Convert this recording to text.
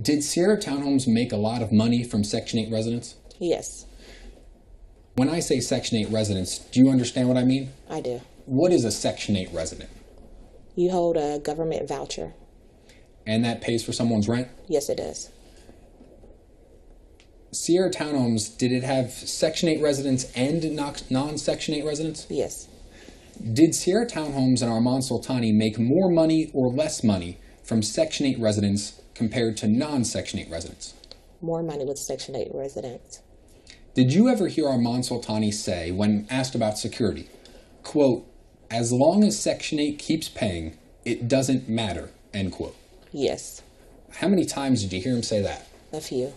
Did Sierra Townhomes make a lot of money from Section 8 residents? Yes. When I say Section 8 residents, do you understand what I mean? I do. What is a Section 8 resident? You hold a government voucher. And that pays for someone's rent? Yes, it does. Sierra Townhomes, did it have Section 8 residents and non-Section 8 residents? Yes. Did Sierra Townhomes and Arman Sultani make more money or less money from Section 8 residents compared to non-Section 8 residents? More money with Section 8 residents. Did you ever hear Arman Sultani say, when asked about security, quote, "As long as Section 8 keeps paying, it doesn't matter," end quote? Yes. How many times did you hear him say that? A few.